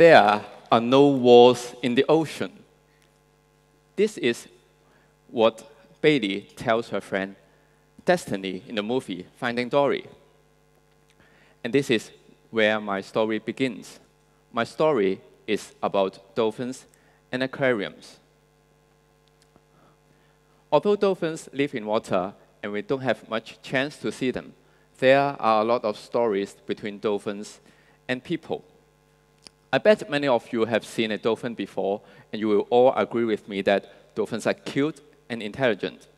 there are no walls in the ocean. This is what Bailey tells her friend Destiny in the movie Finding Dory. And this is where my story begins. My story is about dolphins and aquariums. Although dolphins live in water and we don't have much chance to see them, there are a lot of stories between dolphins and people. I bet many of you have seen a dolphin before, and you will all agree with me that dolphins are cute and intelligent.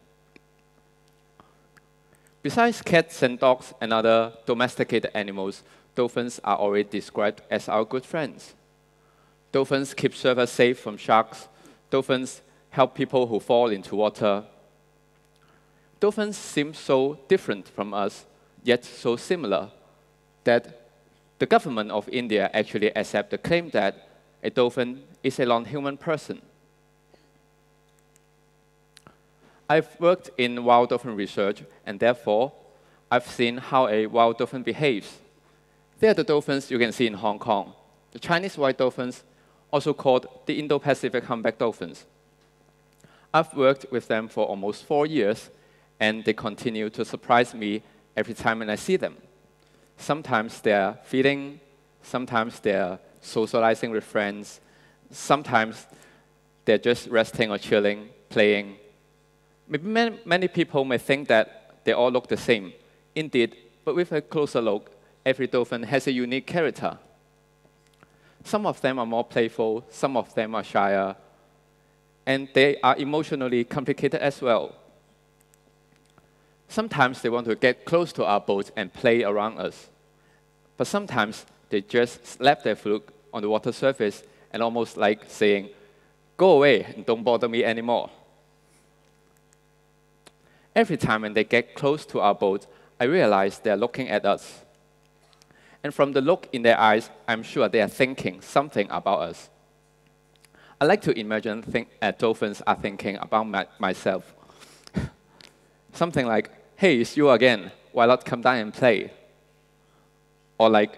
Besides cats and dogs and other domesticated animals, dolphins are already described as our good friends. Dolphins keep surfers safe from sharks. Dolphins help people who fall into water. Dolphins seem so different from us, yet so similar, that the government of India actually accepts the claim that a dolphin is a non-human person. I've worked in wild dolphin research, and therefore, I've seen how a wild dolphin behaves. They are the dolphins you can see in Hong Kong, the Chinese white dolphins, also called the Indo-Pacific humpback dolphins. I've worked with them for almost 4 years, and they continue to surprise me every time when I see them. Sometimes they're feeding, sometimes they're socializing with friends, sometimes they're just resting or chilling, playing. Maybe many people may think that they all look the same. Indeed, but with a closer look, every dolphin has a unique character. Some of them are more playful, some of them are shyer, and they are emotionally complicated as well. Sometimes they want to get close to our boat and play around us, but sometimes they just slap their fluke on the water surface and almost like saying, "Go away and don't bother me anymore." Every time when they get close to our boat, I realize they're looking at us. And from the look in their eyes, I'm sure they are thinking something about us. I like to imagine dolphins are thinking about myself. Something like, "Hey, it's you again. Why not come down and play?" Or like,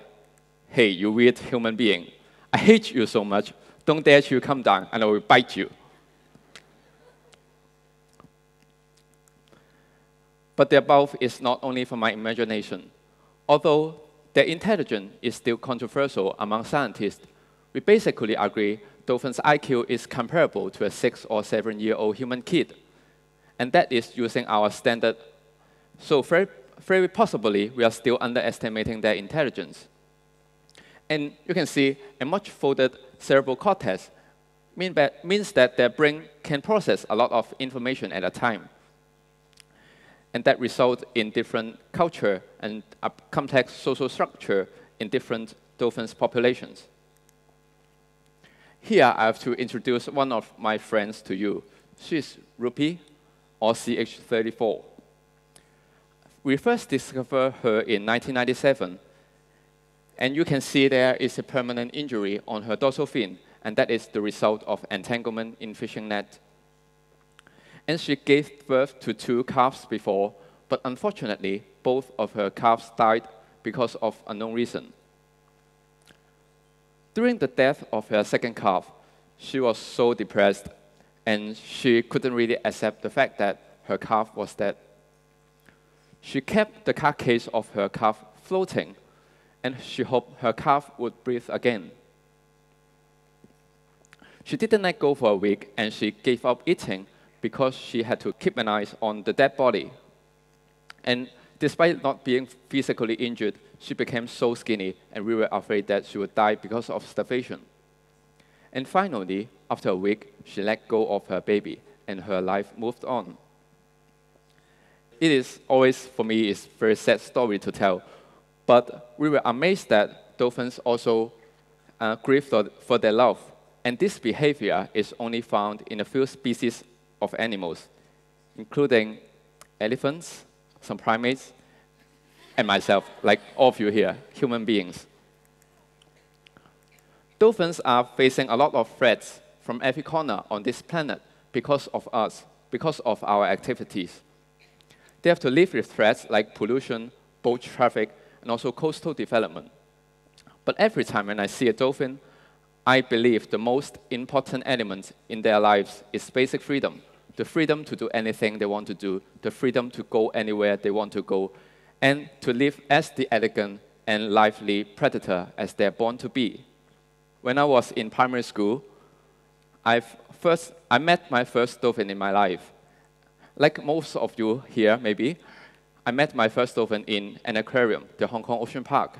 "Hey, you weird human being. I hate you so much. Don't dare you come down and I will bite you." But their mouth is not only for my imagination. Although their intelligence is still controversial among scientists, we basically agree dolphins' IQ is comparable to a 6- or 7-year-old human kid, and that is using our standard. So very possibly, we are still underestimating their intelligence. And you can see a much folded cerebral cortex means that their brain can process a lot of information at a time, and that results in different culture and a complex social structure in different dolphins' populations. Here, I have to introduce one of my friends to you. She's Rupi, or CH34. We first discovered her in 1997, and you can see there is a permanent injury on her dorsal fin, and that is the result of entanglement in fishing net. And she gave birth to 2 calves before, but unfortunately, both of her calves died because of unknown reason. During the death of her 2nd calf, she was so depressed, and she couldn't really accept the fact that her calf was dead. She kept the carcass of her calf floating, and she hoped her calf would breathe again. She didn't let go for a week, and she gave up eating because she had to keep an eye on the dead body. And despite not being physically injured, she became so skinny, and we were afraid that she would die because of starvation. And finally, after a week, she let go of her baby, and her life moved on. It is always, for me, a very sad story to tell, but we were amazed that dolphins also grieve for their love, and this behavior is only found in a few species of animals, including elephants, some primates, and myself, like all of you here, human beings. Dolphins are facing a lot of threats from every corner on this planet because of us, because of our activities. They have to live with threats like pollution, boat traffic, and also coastal development. But every time when I see a dolphin, I believe the most important element in their lives is basic freedom. The freedom to do anything they want to do, the freedom to go anywhere they want to go, and to live as the elegant and lively predator as they're born to be. When I was in primary school, I met my first dolphin in my life. Like most of you here, maybe, I met my first dolphin in an aquarium, the Hong Kong Ocean Park.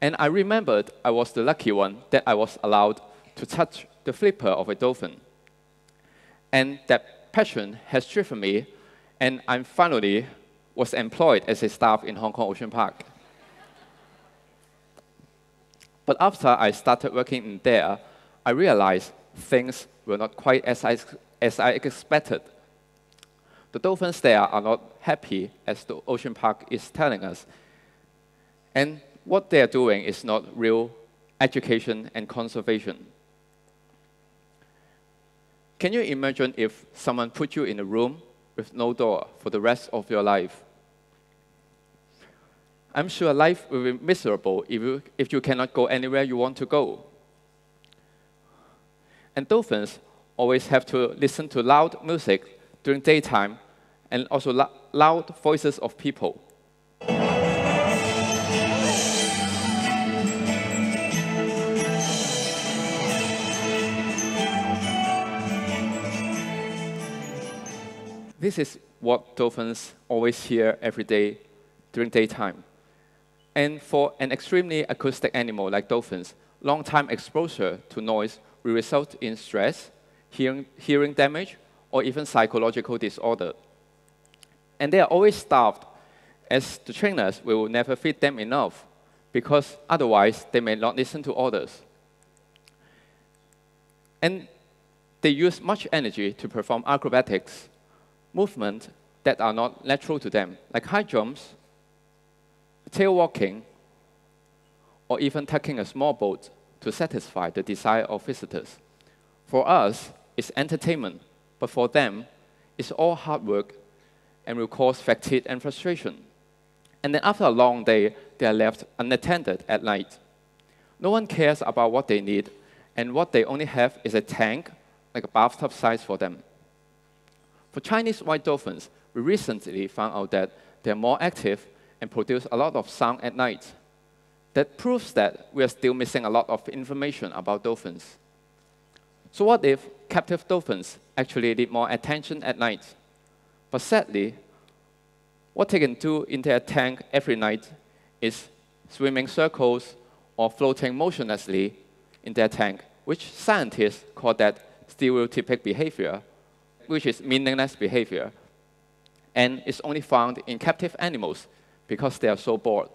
And I remembered I was the lucky one that I was allowed to touch the flipper of a dolphin. And that passion has driven me, and I finally was employed as a staff in Hong Kong Ocean Park. But after I started working in there, I realized things were not quite as I expected. The dolphins there are not happy as the Ocean Park is telling us. And what they're doing is not real education and conservation. Can you imagine if someone put you in a room with no door for the rest of your life? I'm sure life will be miserable if you cannot go anywhere you want to go. And dolphins always have to listen to loud music during daytime and also loud voices of people. This is what dolphins always hear every day during daytime. And for an extremely acoustic animal like dolphins, long-time exposure to noise will result in stress, hearing damage, or even psychological disorder. And they are always starved, as the trainers will never feed them enough, because otherwise they may not listen to orders. And they use much energy to perform acrobatics, movements that are not natural to them, like high jumps, tail walking, or even tucking a small boat to satisfy the desire of visitors. For us, it's entertainment, but for them, it's all hard work and will cause fatigue and frustration. And then after a long day, they are left unattended at night. No one cares about what they need, and what they only have is a tank, like a bathtub size for them. For Chinese white dolphins, we recently found out that they're more active and produce a lot of sound at night. That proves that we are still missing a lot of information about dolphins. So what if captive dolphins actually need more attention at night? But sadly, what they can do in their tank every night is swimming circles or floating motionlessly in their tank, which scientists call that stereotypic behavior, which is meaningless behavior. And it's only found in captive animals because they are so bored.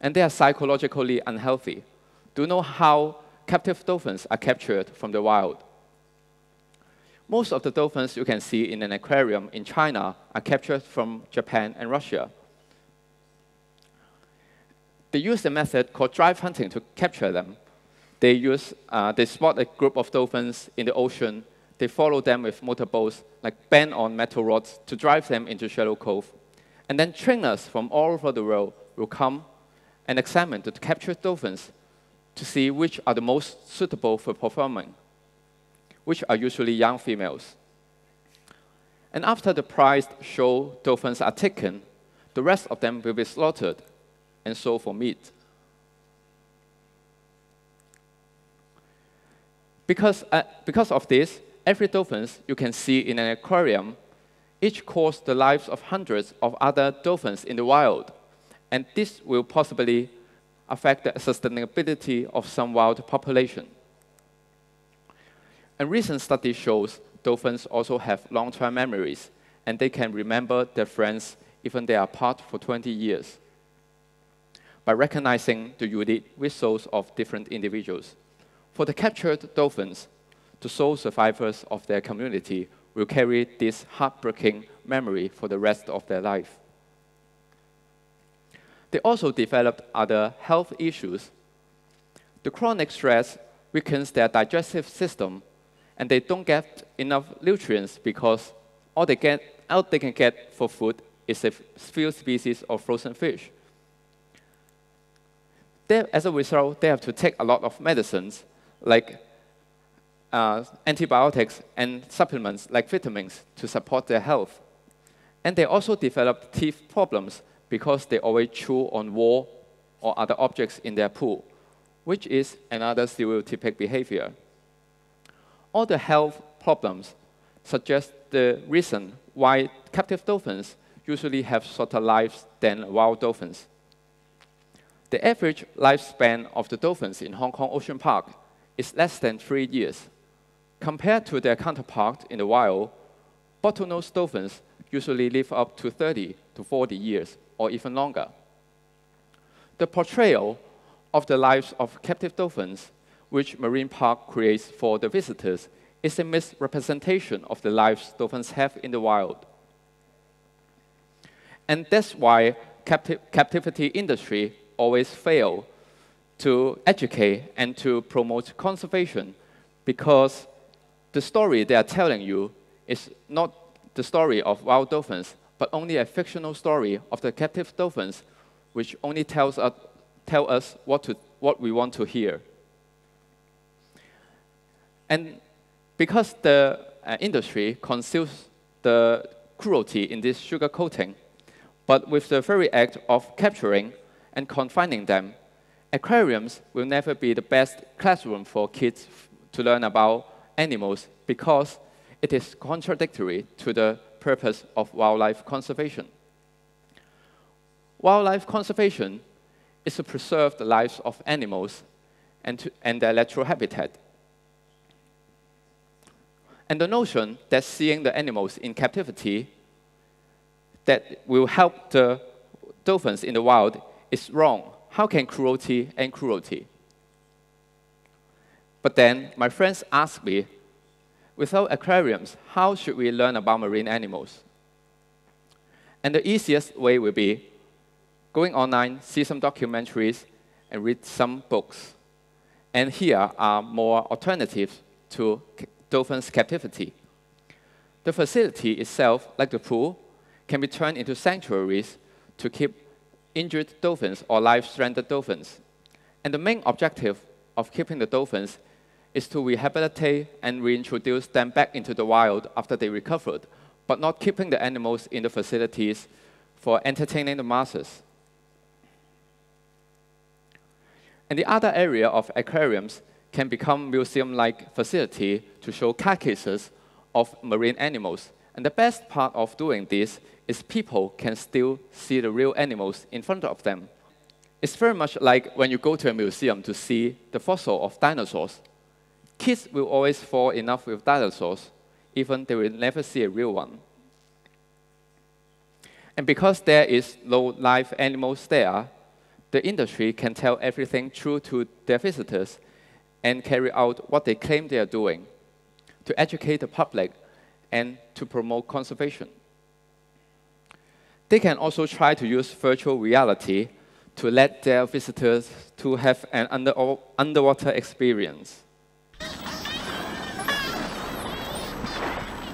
And they are psychologically unhealthy. Do you know how captive dolphins are captured from the wild? Most of the dolphins you can see in an aquarium in China are captured from Japan and Russia. They use a method called drive hunting to capture them. They spot a group of dolphins in the ocean. They follow them with motorboats, like bent on metal rods, to drive them into shallow cove. And then trainers from all over the world will come and examine the captured dolphins to see which are the most suitable for performing, which are usually young females. And after the prized show dolphins are taken, the rest of them will be slaughtered and sold for meat. Because of this, every dolphin you can see in an aquarium each cost the lives of hundreds of other dolphins in the wild, and this will possibly affect the sustainability of some wild population. A recent study shows dolphins also have long-term memories, and they can remember their friends even they are apart for 20 years by recognizing the unique whistles of different individuals. For the captured dolphins, the sole survivors of their community will carry this heartbreaking memory for the rest of their life. They also developed other health issues. The chronic stress weakens their digestive system, and they don't get enough nutrients because all they can get for food is a few species of frozen fish. They, as a result, they have to take a lot of medicines, like antibiotics and supplements, like vitamins, to support their health. And they also develop teeth problems because they always chew on wall or other objects in their pool, which is another stereotypic behavior. All the health problems suggest the reason why captive dolphins usually have shorter lives than wild dolphins. The average lifespan of the dolphins in Hong Kong Ocean Park is less than 3 years. Compared to their counterpart in the wild, bottlenose dolphins usually live up to 30 to 40 years, or even longer. The portrayal of the lives of captive dolphins, which Marine Park creates for the visitors, is a misrepresentation of the lives dolphins have in the wild. And that's why captivity industry always fail to educate and to promote conservation, because the story they are telling you is not the story of wild dolphins, but only a fictional story of the captive dolphins, which only tell us what we want to hear. And because the industry conceals the cruelty in this sugar coating, but with the very act of capturing and confining them, aquariums will never be the best classroom for kids to learn about animals, because it is contradictory to the purpose of wildlife conservation. Wildlife conservation is to preserve the lives of animals and their natural habitat. And the notion that seeing the animals in captivity that will help the dolphins in the wild is wrong. How can cruelty end cruelty? But then my friends asked me, without aquariums, how should we learn about marine animals? And the easiest way will be going online, see some documentaries, and read some books. And here are more alternatives to dolphins' captivity. The facility itself, like the pool, can be turned into sanctuaries to keep injured dolphins or life-stranded dolphins. And the main objective of keeping the dolphins is to rehabilitate and reintroduce them back into the wild after they recovered, but not keeping the animals in the facilities for entertaining the masses. And the other area of aquariums can become museum-like facility to show carcasses of marine animals. And the best part of doing this is people can still see the real animals in front of them. It's very much like when you go to a museum to see the fossil of dinosaurs. Kids will always fall in love with dinosaurs, even they will never see a real one. And because there is no live animals there, the industry can tell everything true to their visitors and carry out what they claim they are doing, to educate the public and to promote conservation. They can also try to use virtual reality to let their visitors to have an underwater experience.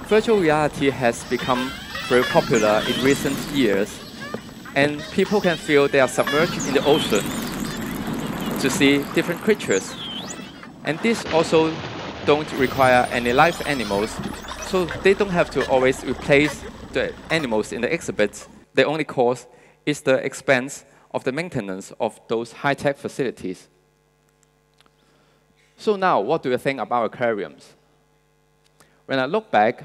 Virtual reality has become very popular in recent years, and people can feel they are submerged in the ocean to see different creatures. And these also don't require any live animals, so they don't have to always replace the animals in the exhibits. The only cost is the expense of the maintenance of those high-tech facilities. So now, what do you think about aquariums? When I look back,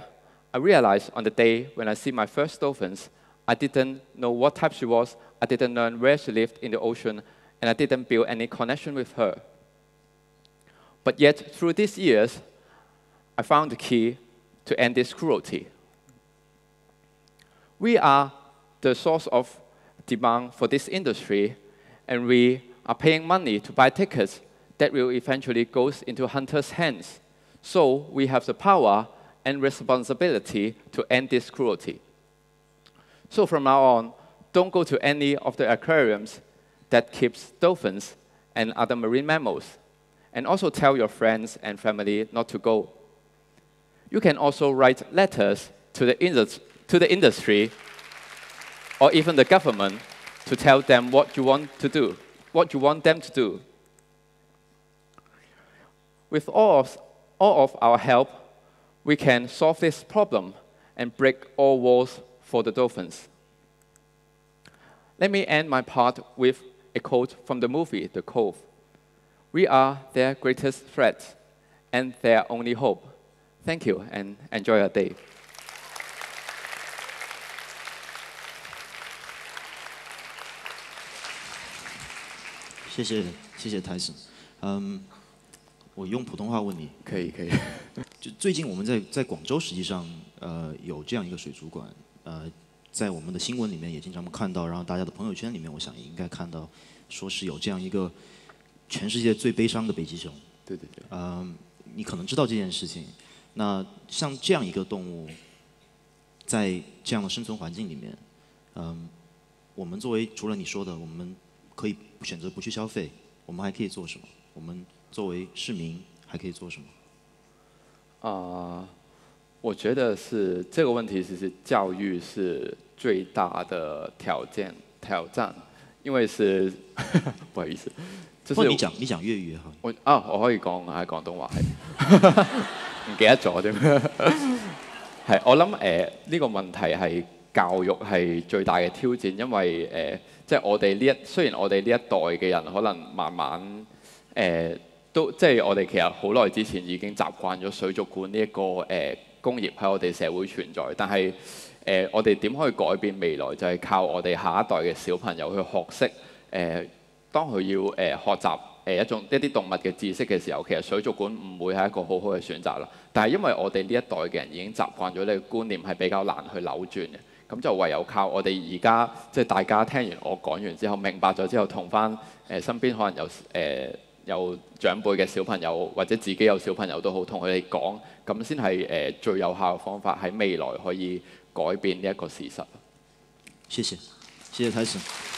I realized on the day when I see my first dolphins, I didn't know what type she was, I didn't learn where she lived in the ocean, and I didn't build any connection with her. But yet, through these years, I found the key to end this cruelty. We are the source of demand for this industry, and we are paying money to buy tickets that will eventually go into hunters' hands. So we have the power and responsibility to end this cruelty. So from now on, don't go to any of the aquariums that keeps dolphins and other marine mammals. And also tell your friends and family not to go. You can also write letters to the industry or even the government to tell them what you want to do. what you want them to do. With all of our help, we can solve this problem and break all walls for the dolphins. Let me end my part with a quote from the movie, The Cove. We are their greatest threat and their only hope. Thank you, and enjoy your day. Thank you, Tyson. 我用普通话问你，可以可以。就最近我们在广州，实际上有这样一个水族馆，在我们的新闻里面也经常看到，然后大家的朋友圈里面，我想也应该看到，说是有这样一个全世界最悲伤的北极熊。对对对。你可能知道这件事情。那像这样一个动物，在这样的生存环境里面，我们作为除了你说的，我们可以选择不去消费，我们还可以做什么？我们 作为市民还可以做什么？我觉得是这个问题，其实教育是最大的挑战，因为是不好意思，就是你讲粤语哈，我可以講下廣東話係，唔記得咗啫，係我諗呢個問題係教育係最大嘅挑戰，因為即係我哋呢一雖然我哋呢一代嘅人可能慢慢都即係我哋其實好耐之前已經習慣咗水族館呢一個工業喺我哋社會存在，但係我哋點可以改變未來？就係靠我哋下一代嘅小朋友去學識當佢要學習一啲動物嘅知識嘅時候，其實水族館唔會係一個好好嘅選擇啦。但係因為我哋呢一代嘅人已經習慣咗呢個觀念，係比較難去扭轉嘅。 咁就唯有靠我哋而家，即係大家聽完我講完之後，明白咗之後，同翻身邊可能有長輩嘅小朋友，或者自己有小朋友都好，同佢哋講，咁先係最有效嘅方法，喺未來可以改變呢一個事實。謝謝，謝謝Tyson。